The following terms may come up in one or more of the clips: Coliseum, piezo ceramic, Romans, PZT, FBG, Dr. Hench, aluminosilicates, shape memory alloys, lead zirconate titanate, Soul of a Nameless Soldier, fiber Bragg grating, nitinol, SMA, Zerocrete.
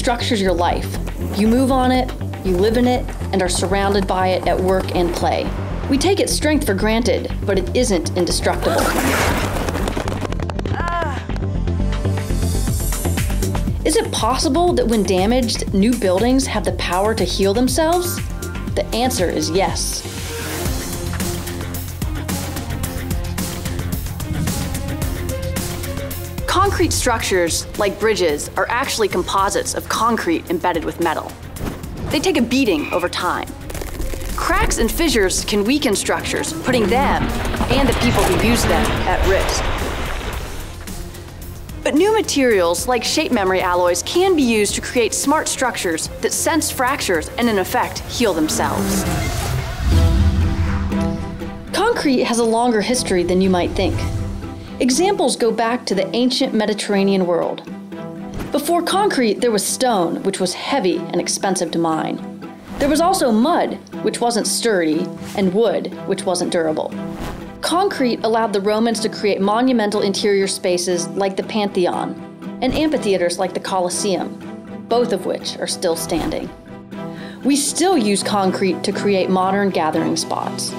structures your life. You move on it, you live in it, and are surrounded by it at work and play. We take its strength for granted, but it isn't indestructible. Is it possible that when damaged, new buildings have the power to heal themselves? The answer is yes. Concrete structures, like bridges, are actually composites of concrete embedded with metal. They take a beating over time. Cracks and fissures can weaken structures, putting them and the people who use them at risk. But new materials, like shape memory alloys, can be used to create smart structures that sense fractures and, in effect, heal themselves. Concrete has a longer history than you might think. Examples go back to the ancient Mediterranean world. Before concrete, there was stone, which was heavy and expensive to mine. There was also mud, which wasn't sturdy, and wood, which wasn't durable. Concrete allowed the Romans to create monumental interior spaces like the Pantheon and amphitheaters like the Coliseum, both of which are still standing. We still use concrete to create modern gathering spots.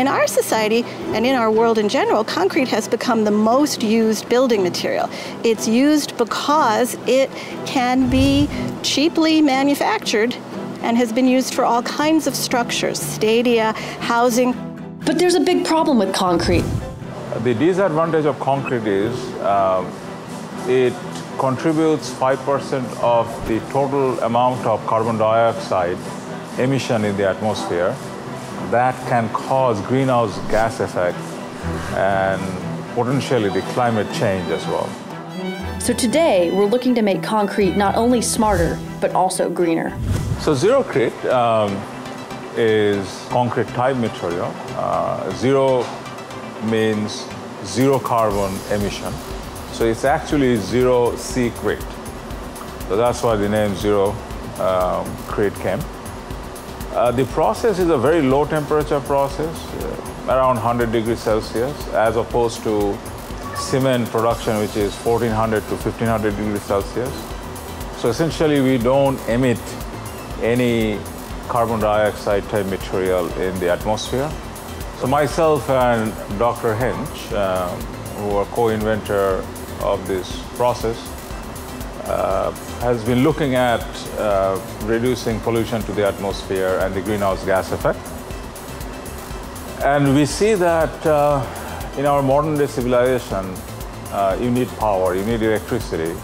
In our society and in our world in general, concrete has become the most used building material. It's used because it can be cheaply manufactured and has been used for all kinds of structures, stadia, housing. But there's a big problem with concrete. The disadvantage of concrete is it contributes 5% of the total amount of carbon dioxide emission in the atmosphere. That can cause greenhouse gas effect and potentially the climate change as well. So today, we're looking to make concrete not only smarter, but also greener. So Zerocrete, is concrete type material. Zero means zero carbon emission. So it's actually zero C crete. So that's why the name Zerocrete came. The process is a very low temperature process, around 100 degrees Celsius, as opposed to cement production, which is 1400 to 1500 degrees Celsius. So essentially, we don't emit any carbon dioxide type material in the atmosphere. So myself and Dr. Hench, who are co-inventor of this process, has been looking at reducing pollution to the atmosphere and the greenhouse gas effect. And we see that in our modern day civilization, you need power, you need electricity.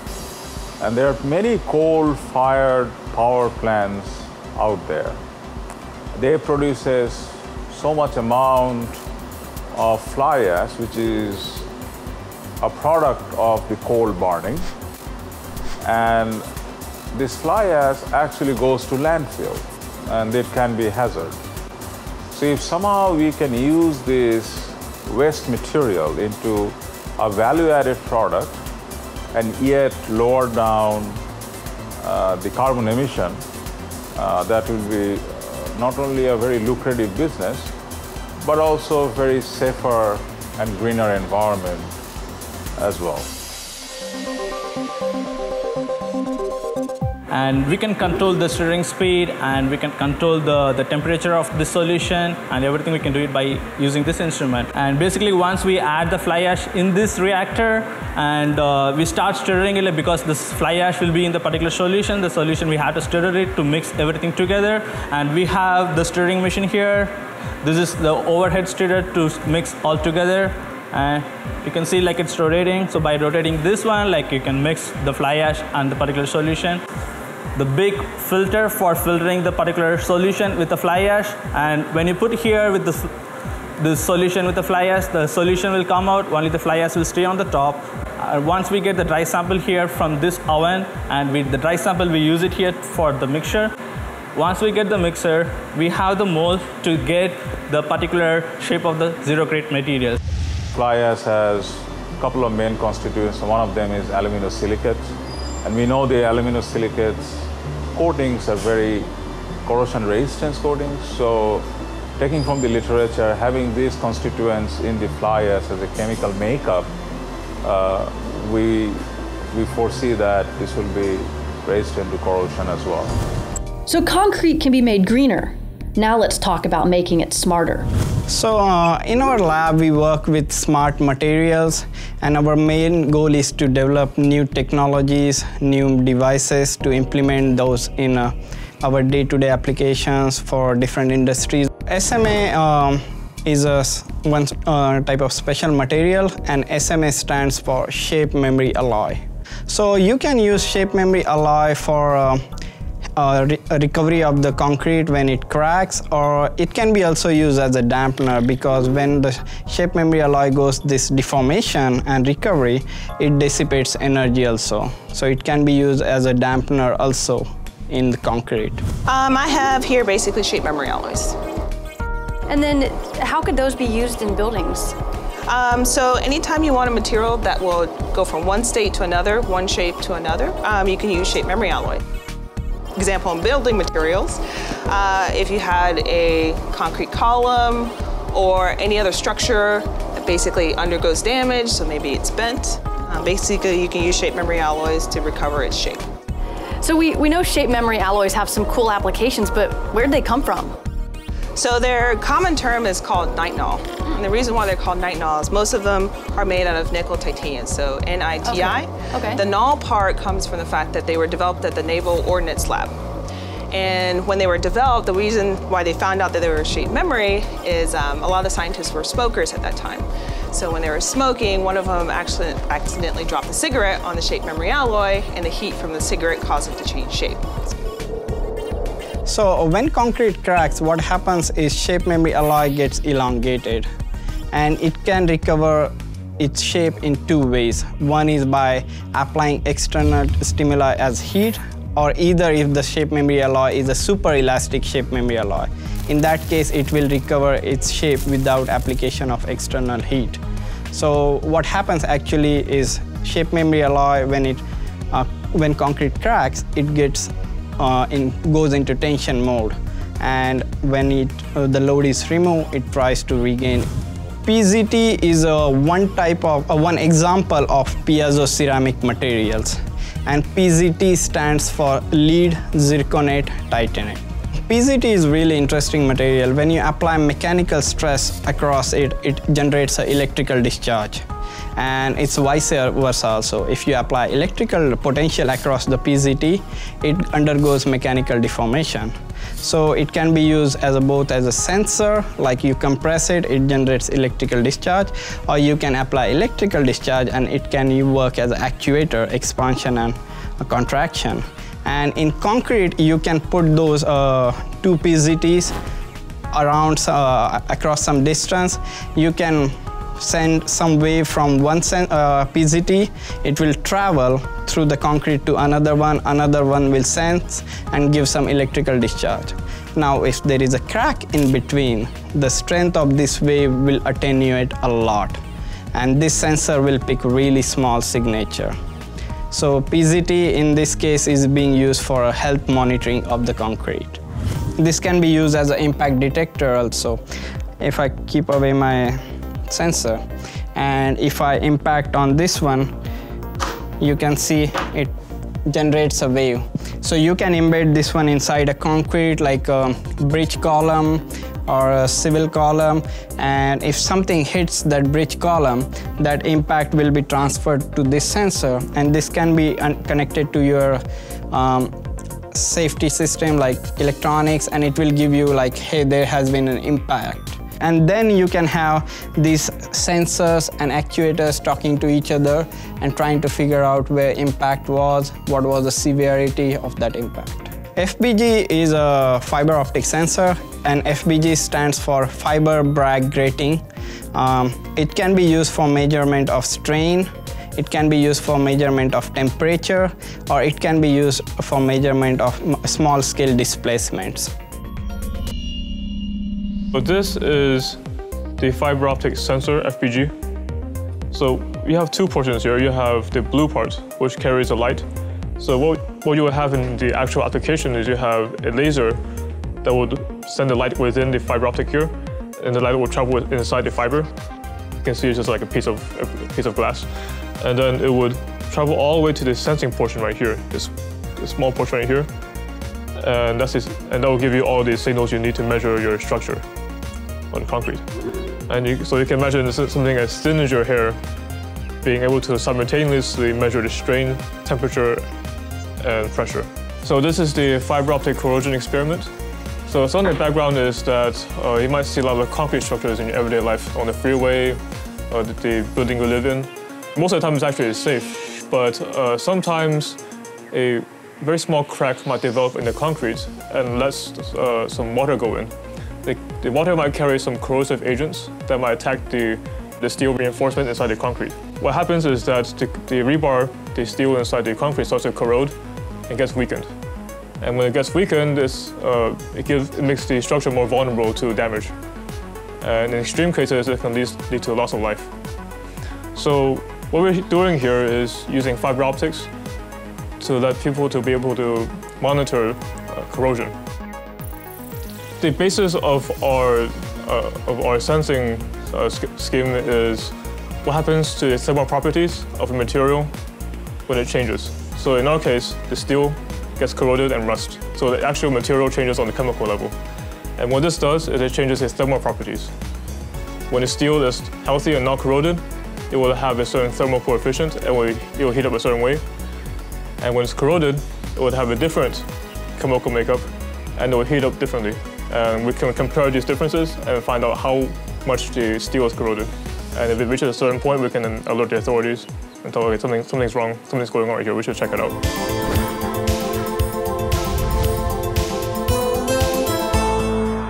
And there are many coal-fired power plants out there. They produces so much amount of fly ash, which is a product of the coal burning. And this fly ash actually goes to landfill, and it can be a hazard. So if somehow we can use this waste material into a value-added product and yet lower down the carbon emission, that will be not only a very lucrative business, but also a very safer and greener environment as well. And we can control the stirring speed, and we can control the temperature of the solution, and everything we can do it by using this instrument. And basically, once we add the fly ash in this reactor, and we start stirring it, because this fly ash will be in the particular solution. The solution, we have to stir it to mix everything together. And we have the stirring machine here. This is the overhead stirrer to mix all together. And you can see like it's rotating. So by rotating this one, like you can mix the fly ash and the particular solution. The big filter for filtering the particular solution with the fly ash. And when you put here with the solution with the fly ash, the solution will come out, only the fly ash will stay on the top. Once we get the dry sample here from this oven, and with the dry sample, we use it here for the mixture. Once we get the mixer, we have the mold to get the particular shape of the Zerocrete material. Fly ash has a couple of main constituents. One of them is aluminosilicates. And we know the aluminosilicates coatings are very corrosion resistance coatings. So taking from the literature, having these constituents in the fly ash as a chemical makeup, we we foresee that this will be raised into corrosion as well. So concrete can be made greener. Now let's talk about making it smarter. So in our lab, we work with smart materials, and our main goal is to develop new technologies, new devices to implement those in our day-to-day applications for different industries. SMA is one type of special material, and SMA stands for shape memory alloy. So you can use shape memory alloy for recovery of the concrete when it cracks, or it can be also used as a dampener, because when the shape memory alloy goes this deformation and recovery, it dissipates energy also. So it can be used as a dampener also in the concrete. I have here basically shape memory alloys. And then how could those be used in buildings? So anytime you want a material that will go from one state to another, one shape to another, you can use shape memory alloy. Example, in building materials, if you had a concrete column or any other structure that basically undergoes damage, so maybe it's bent, basically you can use shape memory alloys to recover its shape. So we know shape memory alloys have some cool applications, but where'd they come from? So their common term is called nitinol. And the reason why they're called nitinol is most of them are made out of nickel titanium, so NITI. Okay. Okay. The nol part comes from the fact that they were developed at the Naval Ordnance Lab. And when they were developed, the reason why they found out that they were shape memory is a lot of the scientists were smokers at that time. So when they were smoking, one of them actually accidentally dropped a cigarette on the shape memory alloy, and the heat from the cigarette caused it to change shape. So when concrete cracks, what happens is shape memory alloy gets elongated, and it can recover its shape in two ways. One is by applying external stimuli as heat, or either if the shape memory alloy is a super elastic shape memory alloy. In that case, it will recover its shape without application of external heat. So what happens actually is shape memory alloy, when concrete cracks, it gets goes into tension mode, and when the load is removed, it tries to regain. PZT is one example of piezo ceramic materials, and PZT stands for lead zirconate titanate. PZT is really interesting material. When you apply mechanical stress across it, it generates an electrical discharge. And it's vice versa also. If you apply electrical potential across the PZT, it undergoes mechanical deformation. So it can be used as both as a sensor, like you compress it, it generates electrical discharge, or you can apply electrical discharge and it can work as an actuator, expansion and contraction. And in concrete, you can put those two PZTs across some distance. You can send some wave from one PZT, it will travel through the concrete to another one will sense and give some electrical discharge. Now, if there is a crack in between, the strength of this wave will attenuate a lot, and this sensor will pick really small signature. So PZT in this case is being used for health monitoring of the concrete. This can be used as an impact detector also. If I keep away my sensor, and if I impact on this one, you can see it generates a wave. So you can embed this one inside a concrete, like a bridge column or a civil column, and if something hits that bridge column, that impact will be transferred to this sensor, and this can be connected to your safety system, like electronics, and it will give you like, hey, there has been an impact. And then you can have these sensors and actuators talking to each other and trying to figure out where impact was, what was the severity of that impact. FBG is a fiber optic sensor, and FBG stands for fiber Bragg grating. It can be used for measurement of strain, it can be used for measurement of temperature, or it can be used for measurement of small scale displacements. So this is the fiber optic sensor, FBG. So you have two portions here. You have the blue part, which carries the light. So what you would have in the actual application is you have a laser that would send the light within the fiber optic here, and the light will travel inside the fiber. You can see it's just like a piece of glass. And then it would travel all the way to the sensing portion right here, this small portion right here, and that will give you all the signals you need to measure your structure on the concrete. And so you can imagine something as thin as your hair being able to simultaneously measure the strain, temperature, and pressure. So this is the fiber optic corrosion experiment. So some of the background is that you might see a lot of concrete structures in your everyday life on the freeway or the building you live in. Most of the time it's actually safe, but sometimes a very small crack might develop in the concrete and lets some water go in. The water might carry some corrosive agents that might attack the steel reinforcement inside the concrete. What happens is that the rebar, the steel inside the concrete starts to corrode and gets weakened. And when it gets weakened, it makes the structure more vulnerable to damage. And in extreme cases, it can lead to loss of life. So what we're doing here is using fiber optics to let people to be able to monitor corrosion. The basis of our sensing scheme is what happens to the thermal properties of a material when it changes. So in our case, the steel gets corroded and rust. So the actual material changes on the chemical level. And what this does is it changes its thermal properties. When the steel is healthy and not corroded, it will have a certain thermal coefficient and it will heat up a certain way. And when it's corroded, it will have a different chemical makeup and it will heat up differently. And we can compare these differences and find out how much the steel is corroded. And if it reaches a certain point, we can then alert the authorities and tell them, okay, something's wrong, something's going on right here, we should check it out.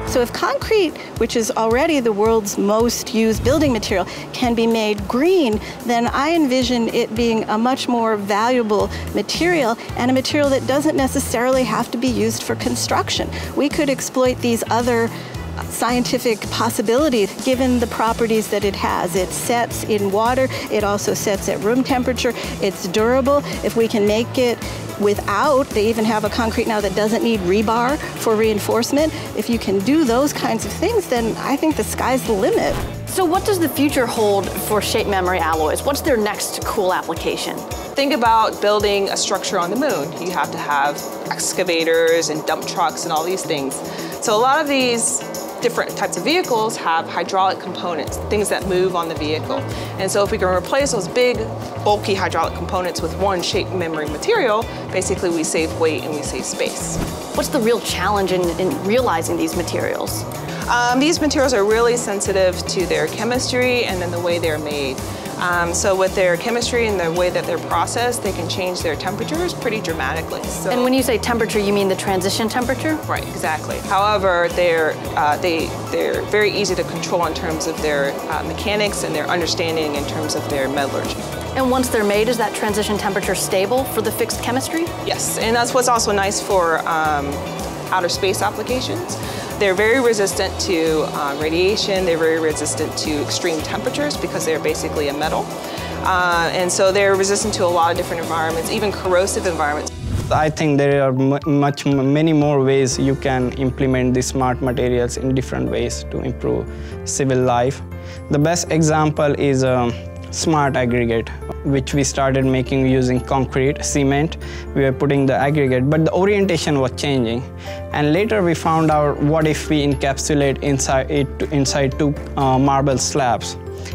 So if concrete, which is already the world's most used building material, can be made green, then I envision it being a much more valuable material and a material that doesn't necessarily have to be used for construction. We could exploit these other scientific possibility given the properties that it has. It sets in water, it also sets at room temperature, it's durable. If we can make it without, they even have a concrete now that doesn't need rebar for reinforcement. If you can do those kinds of things, then I think the sky's the limit. So what does the future hold for shape memory alloys? What's their next cool application? Think about building a structure on the moon. You have to have excavators and dump trucks and all these things. So a lot of these different types of vehicles have hydraulic components, things that move on the vehicle. And so if we can replace those big, bulky hydraulic components with one shape memory material, basically we save weight and we save space. What's the real challenge in realizing these materials? These materials are really sensitive to their chemistry and then the way they're made. So with their chemistry and the way that they're processed, they can change their temperatures pretty dramatically. So, and when you say temperature, you mean the transition temperature? Right, exactly. However, they're very easy to control in terms of their mechanics and their understanding in terms of their metallurgy. And once they're made, is that transition temperature stable for the fixed chemistry? Yes, and that's what's also nice for outer space applications. They're very resistant to radiation, they're very resistant to extreme temperatures because they're basically a metal. And so they're resistant to a lot of different environments, even corrosive environments. I think there are many more ways you can implement these smart materials in different ways to improve civil life. The best example is smart aggregate, which we started making using concrete, cement. We were putting the aggregate, but the orientation was changing. And later we found out, what if we encapsulate inside two marble slabs?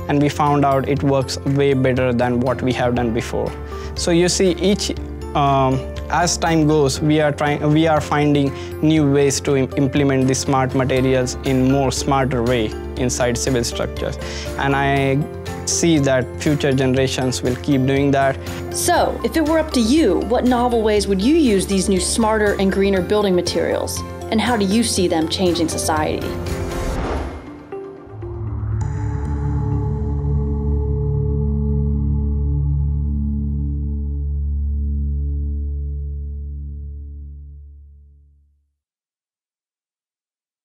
And we found out it works way better than what we have done before. So you see, each as time goes, we are finding new ways to implement the smart materials in more smarter way inside civil structures. And I see that future generations will keep doing that. So, if it were up to you, what novel ways would you use these new smarter and greener building materials? And how do you see them changing society?